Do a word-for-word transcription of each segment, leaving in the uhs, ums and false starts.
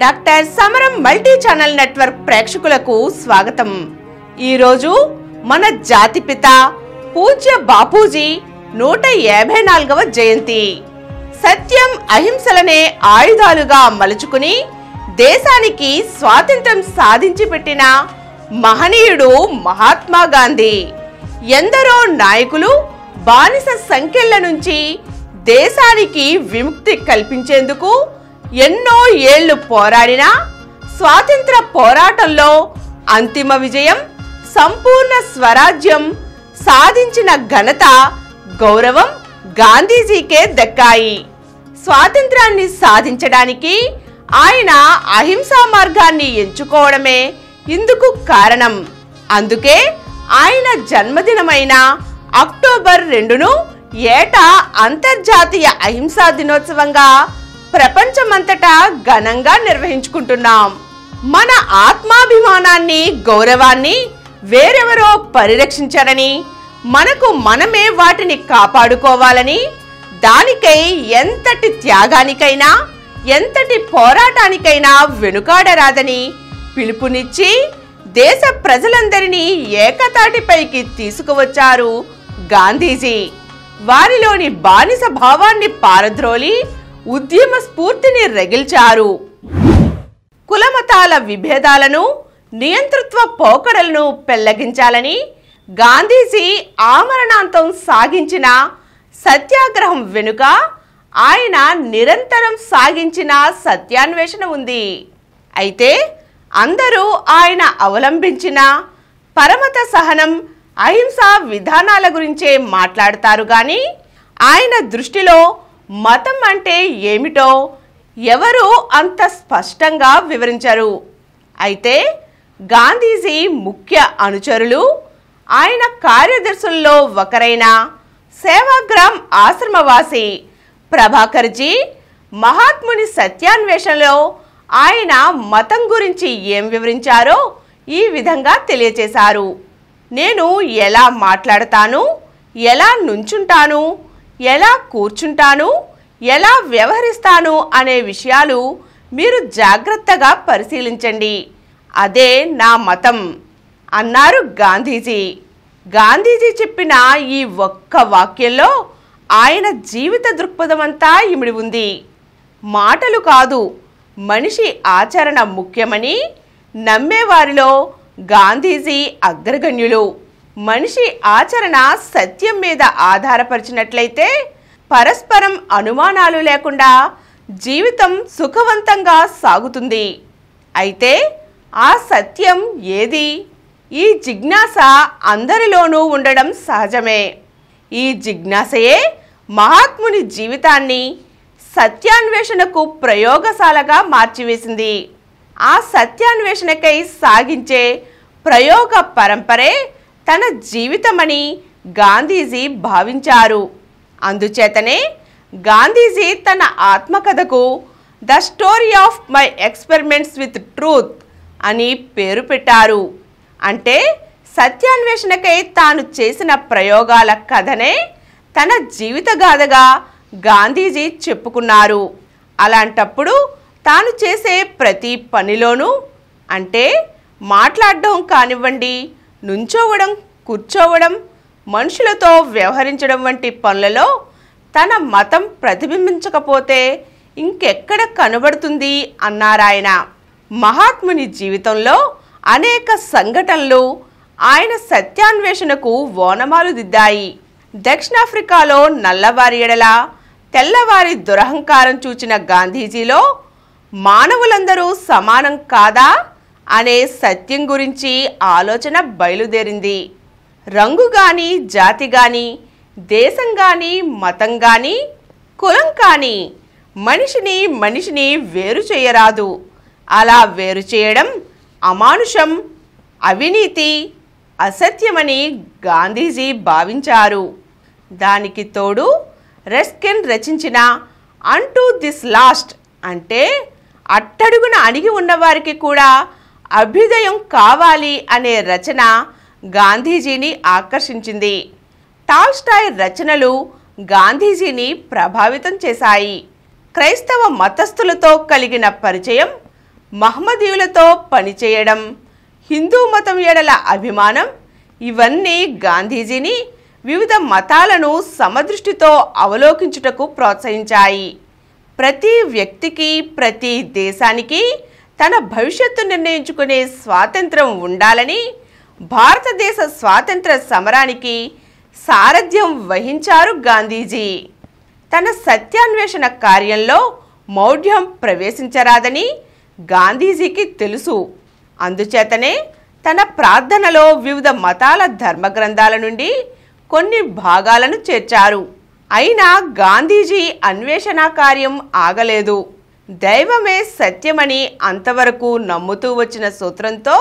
Doctor సమరం multi channel network ప్రేక్షకులకు స్వాగతం. ఈ రోజు మన జాతిపిత పూజ్య బాపూజీ నూట యాభై నాలుగవ జయంతి. సత్యం అహింసలనే ఆయుధాలుగా మలుచుకుని దేశానికి స్వాతంత్రం సాధించి పెట్టిన మహనీయుడు మహాత్మా గాంధీ. ఎందరో నాయకులు బానిస సంఖ్యల నుంచి దేశానికి విముక్తి కల్పించేందుకు ఎన్నో ఏళ్లు పోరాడిన స్వాతంత్ర పోరాటంలో అంతిమ విజయం సంపూర్ణ స్వరాజ్యం సాధించిన ఘనత గౌరవం గాంధీజీకే దక్కాయి. స్వాతంత్రాన్ని సాధించడానికి ఆయన అహింసా మార్గాన్ని ఎంచుకోవడమే ఇందుకు కారణం. అందుకే ఆయన జన్మదినమైన అక్టోబర్ రెండును ఏటా అంతర్జాతీయ అహింసా దినోత్సవంగా ప్రపంచమంతటా ఘనంగా నిర్వహించుకుంటున్నాం. మన ఆత్మాభిమానాన్ని గౌరవాన్ని వేరెవరో పరిరక్షించారని మనకు మనమే వాటిని కాపాడుకోవాలని దానికై ఎంతటి త్యాగానికైనా ఎంతటి పోరాటానికైనా వెనుకాడరాదని పిలుపునిచ్చి దేశ ప్రజలందరినీ ఏకతాటిపైకి తీసుకువచ్చారు గాంధీజీ. వారిలోని బానిస భావాన్ని పారద్రోలి ఉద్యమ స్ఫూర్తిని రగిల్చారు. కులమతాల విభేదాలను నియంతృత్వ పోకడలను పెళ్లగించాలని గాంధీజీ ఆమరణాంతం సాగించిన సత్యాగ్రహం వెనుక ఆయన నిరంతరం సాగించిన సత్యాన్వేషణ ఉంది. అయితే అందరూ ఆయన అవలంబించిన పరమత సహనం అహింసా విధానాల గురించే మాట్లాడతారు కానీ ఆయన దృష్టిలో మతం అంటే ఏమిటో ఎవరు అంత స్పష్టంగా వివరించరు. అయితే గాంధీజీ ముఖ్య అనుచరులు ఆయన కార్యదర్శుల్లో ఒకరైన సేవాగ్రామ్ ఆశ్రమవాసి ప్రభాకర్జీ మహాత్ముని సత్యాన్వేషణలో ఆయన మతం గురించి ఏం వివరించారో ఈ విధంగా తెలియచేశారు. నేను ఎలా మాట్లాడతాను, ఎలా నుంచుంటాను, ఎలా కూర్చుంటాను, ఎలా వ్యవహరిస్తాను అనే విషయాలు మీరు జాగ్రత్తగా పరిశీలించండి. అదే నా మతం అన్నారు గాంధీజీ. గాంధీజీ చెప్పిన ఈ ఒక్క వాక్యంలో ఆయన జీవిత దృక్పథమంతా ఇమిడి ఉంది. మాటలు కాదు మనిషి ఆచరణ ముఖ్యమని నమ్మేవారిలో గాంధీజీ అగ్రగణ్యులు. మనిషి ఆచరణ సత్యం మీద ఆధారపరిచినట్లయితే పరస్పరం అనుమానాలు లేకుండా జీవితం సుఖవంతంగా సాగుతుంది. అయితే ఆ సత్యం ఏది? ఈ జిజ్ఞాస అందరిలోనూ ఉండడం సహజమే. ఈ జిజ్ఞాసయే మహాత్ముని జీవితాన్ని సత్యాన్వేషణకు ప్రయోగశాలగా మార్చివేసింది. ఆ సత్యాన్వేషణకై సాగించే ప్రయోగ పరంపరే తన జీవితమని గాంధీజీ భావించారు. అందుచేతనే గాంధీజీ తన ఆత్మకథకు the story of my experiments with truth అని పేరు పెట్టారు. అంటే సత్యాన్వేషణకై తాను చేసిన ప్రయోగాల కథనే తన జీవితగాథగా గాంధీజీ చెప్పుకున్నారు. అలాంటప్పుడు తాను చేసే ప్రతి పనిలోనూ, అంటే మాట్లాడడం కానివ్వండి, నుంచోవడం, కూర్చోవడం, మనుషులతో వ్యవహరించడం వంటి పనులలో తన మతం ప్రతిబింబించకపోతే ఇంకెక్కడ కనబడుతుంది అన్నారాయన. మహాత్ముని జీవితంలో అనేక సంఘటనలు ఆయన సత్యాన్వేషణకు ఓనమాలు దిద్దాయి. దక్షిణాఫ్రికాలో నల్లవారి ఎడల తెల్లవారి దురహంకారం చూచిన గాంధీజీలో మానవులందరూ సమానం కాదా అనే సత్యం గురించి ఆలోచన బయలుదేరింది. రంగు కానీ, జాతి కానీ, దేశం కానీ, మతం కానీ, కులం కానీ మనిషిని మనిషిని వేరు చేయరాదు. అలా వేరు చేయడం అమానుషం, అవినీతి, అసత్యమని గాంధీజీ భావించారు. దానికి తోడు రెస్కిన్ రచించిన అంటూ దిస్ లాస్ట్, అంటే అట్టడుగున అణిగి ఉన్నవారికి కూడా అభ్యుదయం కావాలి అనే రచన గాంధీజీని ఆకర్షించింది. టాల్స్టాయ్ రచనలు గాంధీజీని ప్రభావితం చేశాయి. క్రైస్తవ మతస్థులతో కలిగిన పరిచయం మహమ్మదీయులతో పని చేయడం, హిందూ మతం ఎడల అభిమానం ఇవన్నీ గాంధీజీని వివిధ మతాలను సమదృష్టితో అవలోకించుటకు ప్రోత్సహించాయి. ప్రతి వ్యక్తికి, ప్రతి దేశానికి తన భవిష్యత్తు నిర్ణయించుకునే స్వాతంత్రం ఉండాలని భారతదేశ స్వాతంత్ర సమరానికి సారథ్యం వహించారు గాంధీజీ. తన సత్యాన్వేషణ కార్యంలో మౌఢ్యం ప్రవేశించరాదని గాంధీజీకి తెలుసు. అందుచేతనే తన ప్రార్థనలో వివిధ మతాల ధర్మగ్రంథాల నుండి కొన్ని భాగాలను చేర్చారు. అయినా గాంధీజీ అన్వేషణ కార్యం ఆగలేదు. దైవమే సత్యమని అంతవరకు నమ్ముతూ వచ్చిన సూత్రంతో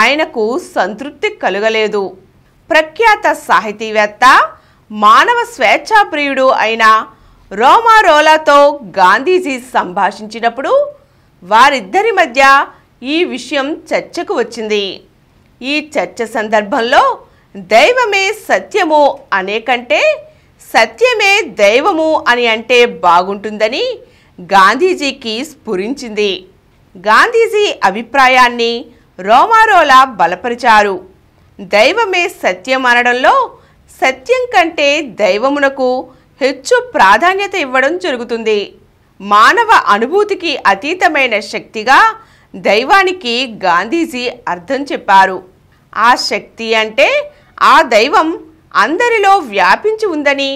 ఆయనకు సంతృప్తి కలుగలేదు. ప్రఖ్యాత సాహితీవేత్త, మానవ స్వేచ్ఛా ప్రియుడు అయిన రోమారోలాతో గాంధీజీ సంభాషించినప్పుడు వారిద్దరి మధ్య ఈ విషయం చర్చకు వచ్చింది. ఈ చర్చ సందర్భంలో దైవమే సత్యము అనే కంటే సత్యమే దైవము అని అంటే బాగుంటుందని గాంధీజీకి స్ఫురించింది. గాంధీజీ అభిప్రాయాన్ని రోమారోలా బలపరిచారు. దైవమే సత్యం అనడంలో సత్యం కంటే దైవమునకు హెచ్చు ప్రాధాన్యత ఇవ్వడం జరుగుతుంది. మానవ అనుభూతికి అతీతమైన శక్తిగా దైవానికి గాంధీజీ అర్థం చెప్పారు. ఆ శక్తి అంటే ఆ దైవం అందరిలో వ్యాపించి ఉందని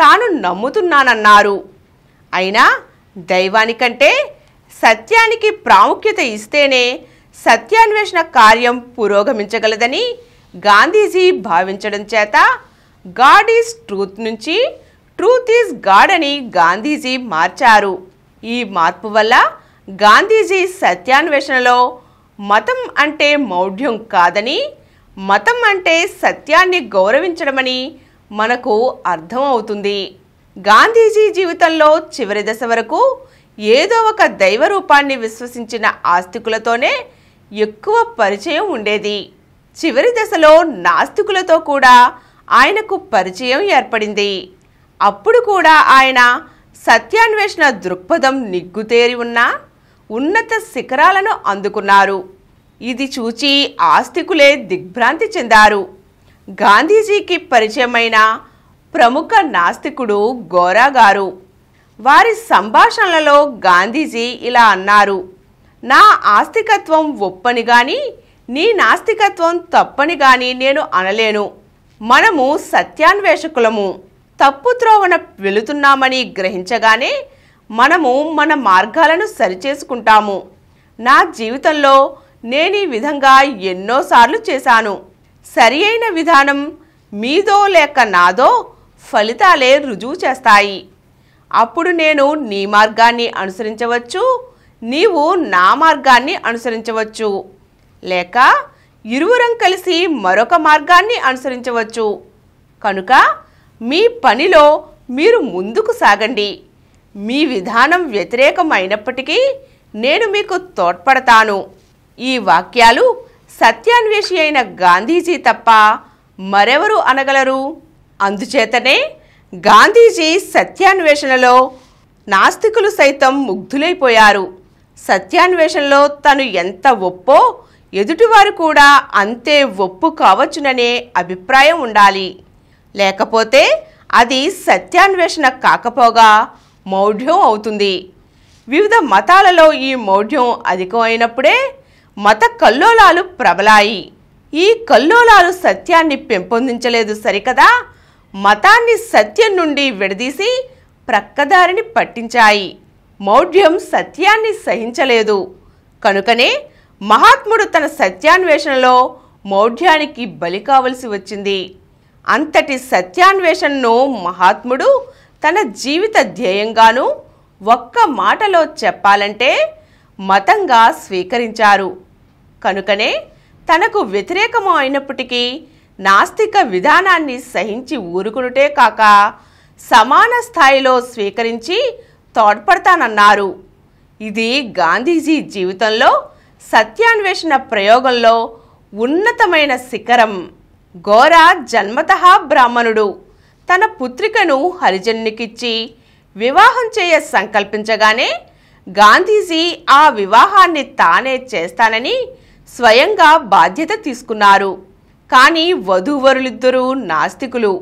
తాను నమ్ముతున్నానన్నారు. అయినా దైవానికంటే సత్యానికి ప్రాముఖ్యత ఇస్తేనే సత్యాన్వేషణ కార్యం పురోగమించగలదని గాంధీజీ భావించడం చేత గాడ్ ఈజ్ ట్రూత్ నుంచి ట్రూత్ ఈజ్ గాడ్ అని గాంధీజీ మార్చారు. ఈ మార్పు వల్ల గాంధీజీ సత్యాన్వేషణలో మతం అంటే మౌఢ్యం కాదని, మతం అంటే సత్యాన్ని గౌరవించడమని మనకు అర్థం అవుతుంది. గాంధీజీ జీవితంలో చివరి దశ వరకు ఏదో ఒక దైవ రూపాన్ని విశ్వసించిన ఆస్తికులతోనే ఎక్కువ పరిచయం ఉండేది. చివరి దశలో నాస్తికులతో కూడా ఆయనకు పరిచయం ఏర్పడింది. అప్పుడు కూడా ఆయన సత్యాన్వేషణ దృక్పథం నిగ్గుతేరి ఉన్న ఉన్నత శిఖరాలను అందుకున్నారు. ఇది చూచి ఆస్తికులే దిగ్భ్రాంతి చెందారు. గాంధీజీకి పరిచయమైన ప్రముఖ నాస్తికుడు గోరా గారు. వారి సంభాషణలలో గాంధీజీ ఇలా అన్నారు: నా ఆస్తికత్వం ఒప్పని కానీ నీ నాస్తికత్వం తప్పని కానీ నేను అనలేను. మనము సత్యాన్వేషకులము. తప్పు త్రోవన వెళుతున్నామని గ్రహించగానే మనము మన మార్గాలను సరిచేసుకుంటాము. నా జీవితంలో నేను ఈ విధంగా ఎన్నోసార్లు చేశాను. సరి అయిన విధానం మీదో లేక నాదో ఫలితాలే రుజువు చేస్తాయి. అప్పుడు నేను నీ మార్గాన్ని అనుసరించవచ్చు, నీవు నా మార్గాన్ని అనుసరించవచ్చు, లేక ఇరువురం కలిసి మరొక మార్గాన్ని అనుసరించవచ్చు. కనుక మీ పనిలో మీరు ముందుకు సాగండి. మీ విధానం వ్యతిరేకం అయినప్పటికీ నేను మీకు తోడ్పడతాను. ఈ వాక్యాలు సత్యాన్వేషి అయిన గాంధీజీ తప్ప మరెవరు అనగలరు. అందుచేతనే గాంధీజీ సత్యాన్వేషణలో నాస్తికులు సైతం ముగ్ధులైపోయారు. సత్యాన్వేషణలో తను ఎంత ఒప్పో ఎదుటివారు కూడా అంతే ఒప్పు కావచ్చుననే అభిప్రాయం ఉండాలి. లేకపోతే అది సత్యాన్వేషణ కాకపోగా మౌఢ్యం అవుతుంది. వివిధ మతాలలో ఈ మౌఢ్యం అధికమైనప్పుడే మత కల్లోలాలు ప్రబలాయి. ఈ కల్లోలాలు సత్యాన్ని పెంపొందించలేదు సరికదా, మతాన్ని సత్యం నుండి విడదీసి ప్రక్కదారిని పట్టించాయి. మౌఢ్యం సత్యాన్ని సహించలేదు. కనుకనే మహాత్ముడు తన సత్యాన్వేషణలో మౌఢ్యానికి బలి కావలసి వచ్చింది. అంతటి సత్యాన్వేషణను మహాత్ముడు తన జీవిత ధ్యేయంగాను, ఒక్క మాటలో చెప్పాలంటే మతంగా స్వీకరించారు. కనుకనే తనకు వ్యతిరేకము అయినప్పటికీ నాస్తిక విధానాన్ని సహించి ఊరుకునుటే కాక సమాన స్థాయిలో స్వీకరించి తోడ్పడతానన్నారు. ఇది గాంధీజీ జీవితంలో సత్యాన్వేషణ ప్రయోగంలో ఉన్నతమైన శిఖరం. గోరా జన్మతః బ్రాహ్మణుడు. తన పుత్రికను హరిజనునికిచ్చి వివాహం చేయ సంకల్పించగానే గాంధీజీ ఆ వివాహాన్ని తానే చేస్తానని స్వయంగా బాధ్యత తీసుకున్నారు. కానీ వధూవరులిద్దరూ నాస్తికులు,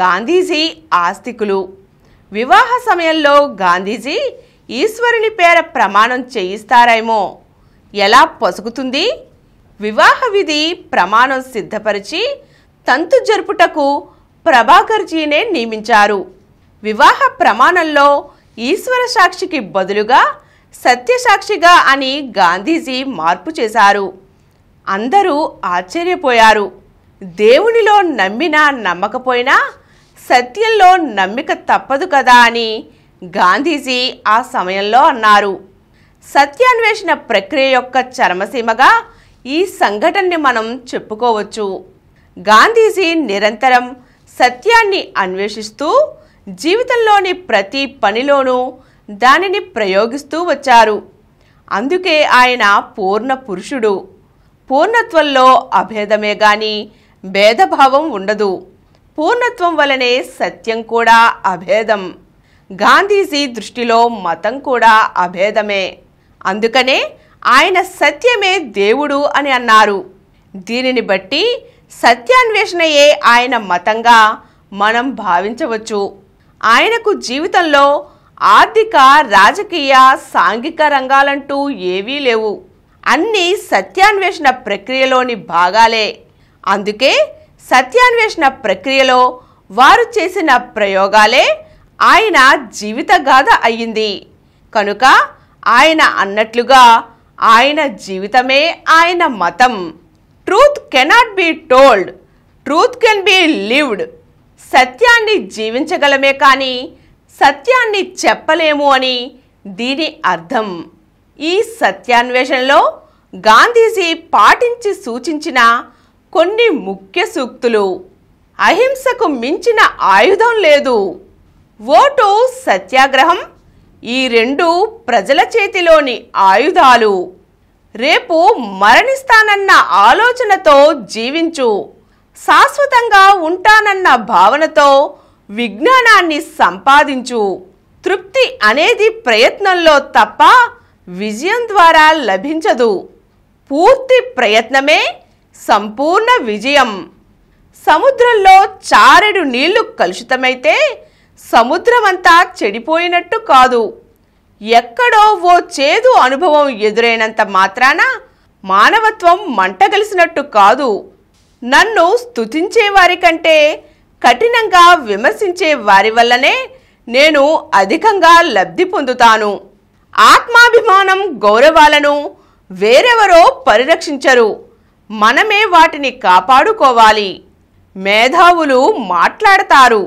గాంధీజీ ఆస్తికులు. వివాహ సమయంలో గాంధీజీ ఈశ్వరుని పేర ప్రమాణం చేయిస్తారేమో ఎలా పొసుగుతుంది? వివాహ విధి ప్రమాణం సిద్ధపరిచి తంతు జరుపుటకు ప్రభాకర్జీనే నియమించారు. వివాహ ప్రమాణంలో ఈశ్వర సాక్షికి బదులుగా సత్యసాక్షిగా అని గాంధీజీ మార్పు చేశారు. అందరూ ఆశ్చర్యపోయారు. దేవునిలో నమ్మినా నమ్మకపోయినా సత్యంలో నమ్మిక తప్పదు కదా అని గాంధీజీ ఆ సమయంలో అన్నారు. సత్యాన్వేషణ ప్రక్రియ యొక్క చరమసీమగా ఈ సంఘటనని మనం చెప్పుకోవచ్చు. గాంధీజీ నిరంతరం సత్యాన్ని అన్వేషిస్తూ జీవితంలోని ప్రతి పనిలోనూ దానిని ప్రయోగిస్తూ వచ్చారు. అందుకే ఆయన పూర్ణ పురుషుడు. పూర్ణత్వంలో అభేదమే గాని భేదభావం ఉండదు. పూర్ణత్వం వలనే సత్యం కూడా అభేదం. గాంధీజీ దృష్టిలో మతం కూడా అభేదమే. అందుకనే ఆయన సత్యమే దేవుడు అని అన్నారు. దీనిని బట్టి సత్యాన్వేషణయే ఆయన మతంగా మనం భావించవచ్చు. ఆయనకు జీవితంలో ఆర్థిక, రాజకీయ, సాంఘిక రంగాలంటూ ఏవీ లేవు. అన్నీ సత్యాన్వేషణ ప్రక్రియలోని భాగాలే. అందుకే సత్యాన్వేషణ ప్రక్రియలో వారు చేసిన ప్రయోగాలే ఆయన జీవితగాథ అయ్యింది. కనుక ఆయన అన్నట్లుగా ఆయన జీవితమే ఆయన మతం. Truth cannot be told, truth can be lived. సత్యాన్ని జీవించగలమే కానీ సత్యాన్ని చెప్పలేము అని దీని అర్థం. ఈ సత్యాన్వేషణలో గాంధీజీ పాటించి సూచించిన కొన్ని ముఖ్య సూక్తులు: అహింసకు మించిన ఆయుధం లేదు, ఓటు, సత్యాగ్రహం, ఈ రెండు ప్రజల చేతిలోని ఆయుధాలు, రేపు మరణిస్తానన్న ఆలోచనతో జీవించు, శాశ్వతంగా ఉంటానన్న భావనతో విజ్ఞానాన్ని సంపాదించు, తృప్తి అనేది ప్రయత్నంలో తప్ప విజయం ద్వారా లభించదు, పూర్తి ప్రయత్నమే సంపూర్ణ విజయం, సముద్రంలో చారెడు నీళ్లు కలుషితమైతే సముద్రమంతా చెడిపోయినట్టు కాదు, ఎక్కడో ఓ చేదు అనుభవం ఎదురైనంత మాత్రాన మానవత్వం మంటగలిసినట్టు కాదు, నన్ను స్తుతించేవారి కంటే కఠినంగా విమర్శించే వారి వల్లనే నేను అధికంగా లబ్ధి పొందుతాను, ఆత్మాభిమానం, గౌరవాలను వేరెవరో పరిరక్షించరు, మనమే వాటిని కాపాడుకోవాలి, మేధావులు మాట్లాడతారు,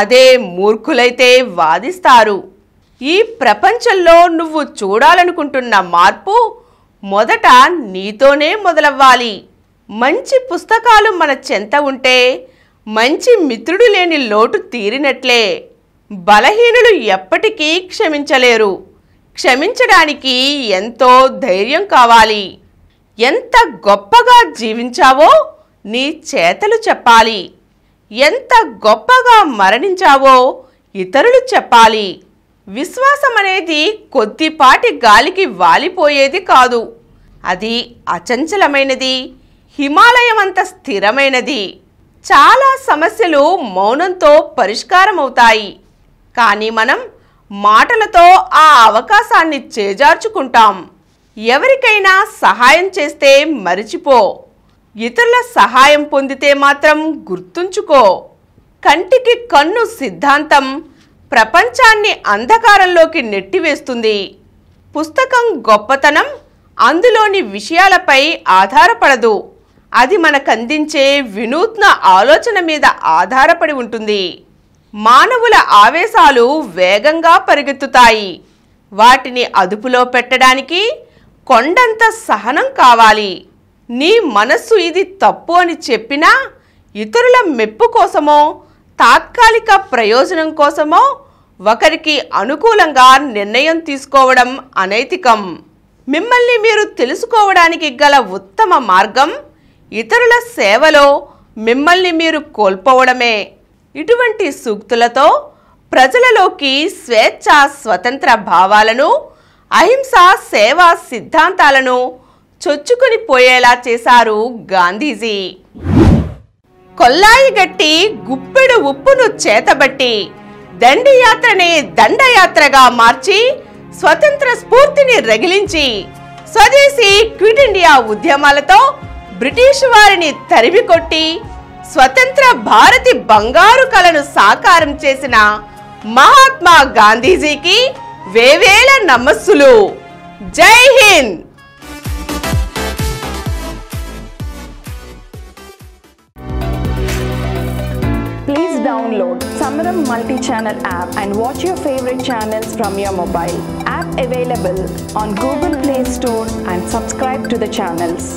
అదే మూర్ఖులైతే వాదిస్తారు, ఈ ప్రపంచంలో నువ్వు చూడాలనుకుంటున్న మార్పు మొదట నీతోనే మొదలవ్వాలి, మంచి పుస్తకాలు మన చెంత ఉంటే మంచి మిత్రుడు లేని లోటు తీరినట్లే, బలహీనులు ఎప్పటికీ క్షమించలేరు, క్షమించడానికి ఎంతో ధైర్యం కావాలి, ఎంత గొప్పగా జీవించావో నీ చేతలు చెప్పాలి, ఎంత గొప్పగా మరణించావో ఇతరులు చెప్పాలి, విశ్వాసం అనేది కొద్దిపాటి గాలికి వాలిపోయేది కాదు, అది అచంచలమైనది, హిమాలయమంత స్థిరమైనది, చాలా సమస్యలు మౌనంతో పరిష్కారం అవుతాయి, కానీ మనం మాటలతో ఆ అవకాశాన్ని చేజార్చుకుంటాం, ఎవరికైనా సహాయం చేస్తే మరిచిపో, ఇతరుల సహాయం పొందితే మాత్రం గుర్తుంచుకో, కంటికి కన్ను సిద్ధాంతం ప్రపంచాన్ని అంధకారంలోకి నెట్టివేస్తుంది, పుస్తకం గొప్పతనం అందులోని విషయాలపై ఆధారపడదు, అది మనకందించే వినూత్న ఆలోచన మీద ఆధారపడి ఉంటుంది, మానవుల ఆవేశాలు వేగంగా పరిగెత్తుతాయి, వాటిని అదుపులో పెట్టడానికి కొండంత సహనం కావాలి, నీ మనస్సు ఇది తప్పు అని చెప్పినా ఇతరుల మెప్పు కోసమో తాత్కాలిక ప్రయోజనం కోసమో ఒకరికి అనుకూలంగా నిర్ణయం తీసుకోవడం అనైతికం, మిమ్మల్ని మీరు తెలుసుకోవడానికి గల ఉత్తమ మార్గం ఇతరుల సేవలో మిమ్మల్ని మీరు కోల్పోవడమే. ఇటువంటి సూక్తులతో ప్రజలలోకి స్వేచ్ఛ, స్వతంత్ర భావాలను, అహింసా సేవా సిద్ధాంతాలను చొచ్చుకొని పోయేలా చేశారు గాంధీజీ. కొల్లాయి గట్టి గుప్పెడు ఉప్పును చేతబట్టి దండియాత్రనే దండయాత్రగా మార్చి స్వతంత్ర స్ఫూర్తిని రగిలించి స్వదేశీ క్విట్ ఇండియా ఉద్యమాలతో బ్రిటిష్ వారిని తరిమికొట్టి స్వతంత్ర భారతి బంగారు కలను సాకారం చేసిన మహాత్మా గాంధీజీకి వేవేల నమస్సులు. Jai Hind. Please download Samaram multi channel app and watch your favourite channels from your mobile. App available on Google play store and subscribe to the channels.